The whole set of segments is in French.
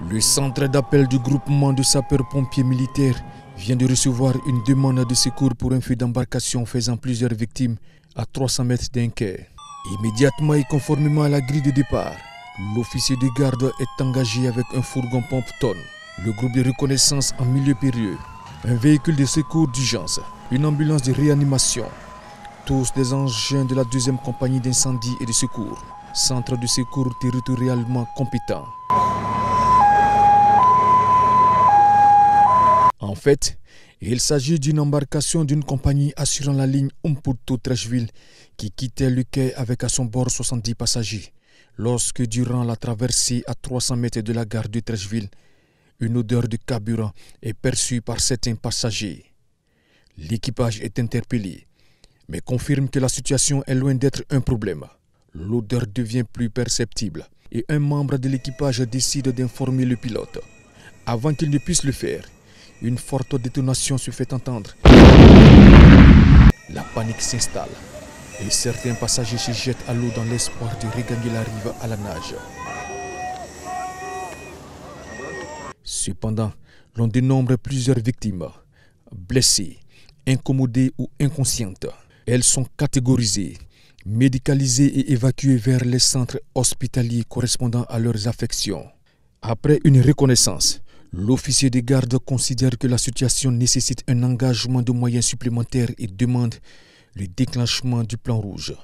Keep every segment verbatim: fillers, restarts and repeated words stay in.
Le centre d'appel du groupement de sapeurs-pompiers militaires vient de recevoir une demande de secours pour un feu d'embarcation faisant plusieurs victimes à trois cents mètres d'un quai. Immédiatement et conformément à la grille de départ, l'officier de garde est engagé avec un fourgon pompe-tonne, le groupe de reconnaissance en milieu périlleux, un véhicule de secours d'urgence, une ambulance de réanimation, tous des engins de la deuxième compagnie d'incendie et de secours, centre de secours territorialement compétent. En fait, il s'agit d'une embarcation d'une compagnie assurant la ligne Umpouto-Trècheville qui quittait le quai avec à son bord soixante-dix passagers. Lorsque, durant la traversée à trois cents mètres de la gare de Treichville, une odeur de carburant est perçue par certains passagers. L'équipage est interpellé, mais confirme que la situation est loin d'être un problème. L'odeur devient plus perceptible et un membre de l'équipage décide d'informer le pilote. Avant qu'il ne puisse le faire, une forte détonation se fait entendre. La panique s'installe et certains passagers se jettent à l'eau dans l'espoir de regagner la rive à la nage. Cependant, l'on dénombre plusieurs victimes, blessées, incommodées ou inconscientes. Elles sont catégorisées, médicalisées et évacuées vers les centres hospitaliers correspondant à leurs affections. Après une reconnaissance, l'officier de garde considère que la situation nécessite un engagement de moyens supplémentaires et demande le déclenchement du plan rouge.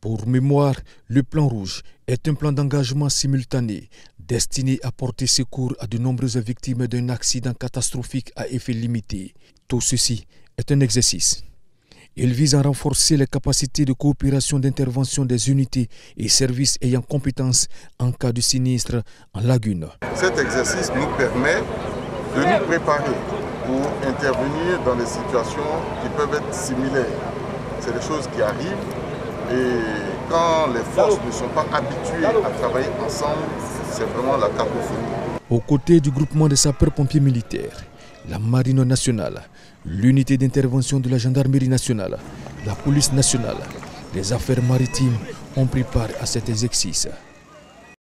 Pour mémoire, le plan rouge est un plan d'engagement simultané destiné à porter secours à de nombreuses victimes d'un accident catastrophique à effet limité. Tout ceci est un exercice. Il vise à renforcer les capacités de coopération d'intervention des unités et services ayant compétence en cas de sinistre en lagune. Cet exercice nous permet de nous préparer pour intervenir dans des situations qui peuvent être similaires. C'est des choses qui arrivent et quand les forces ne sont pas habituées à travailler ensemble, c'est vraiment la cacophonie. Aux côtés du groupement des sapeurs-pompiers militaires, la Marine nationale, l'unité d'intervention de la gendarmerie nationale, la police nationale, les affaires maritimes ont pris part à cet exercice.